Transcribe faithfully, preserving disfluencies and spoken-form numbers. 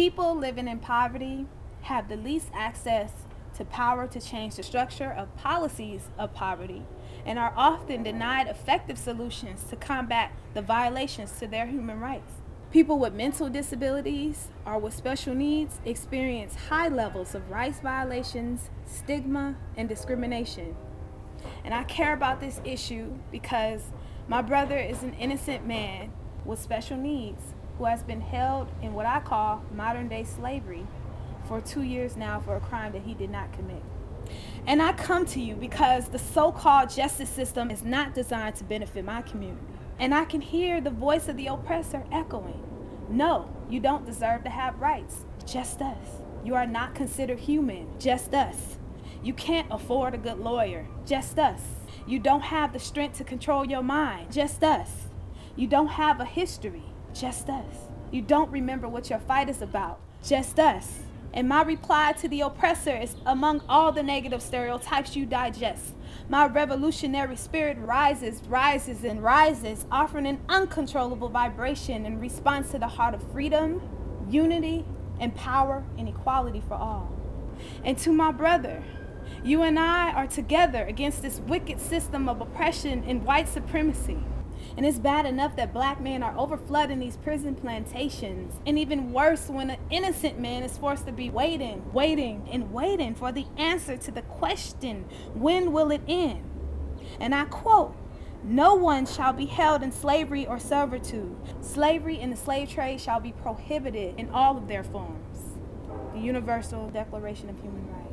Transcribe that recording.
People living in poverty have the least access to power to change the structure of policies of poverty and are often denied effective solutions to combat the violations to their human rights. People with mental disabilities or with special needs experience high levels of rights violations, stigma, and discrimination. And I care about this issue because my brother is an innocent man with special needs who has been held in what I call modern-day slavery for two years now for a crime that he did not commit. And I come to you because the so-called justice system is not designed to benefit my community. And I can hear the voice of the oppressor echoing, "No, you don't deserve to have rights, just us. You are not considered human, just us. You can't afford a good lawyer, just us. You don't have the strength to control your mind, just us. You don't have a history, just us. You don't remember what your fight is about, just us." And my reply to the oppressor is, among all the negative stereotypes you digest, my revolutionary spirit rises, rises, and rises, offering an uncontrollable vibration in response to the heart of freedom, unity, and power and equality for all. And to my brother, you and I are together against this wicked system of oppression and white supremacy. And it's bad enough that black men are overflooding these prison plantations, and even worse when an innocent man is forced to be waiting, waiting, and waiting for the answer to the question, when will it end? And I quote, "No one shall be held in slavery or servitude. Slavery and the slave trade shall be prohibited in all of their forms." The Universal Declaration of Human Rights.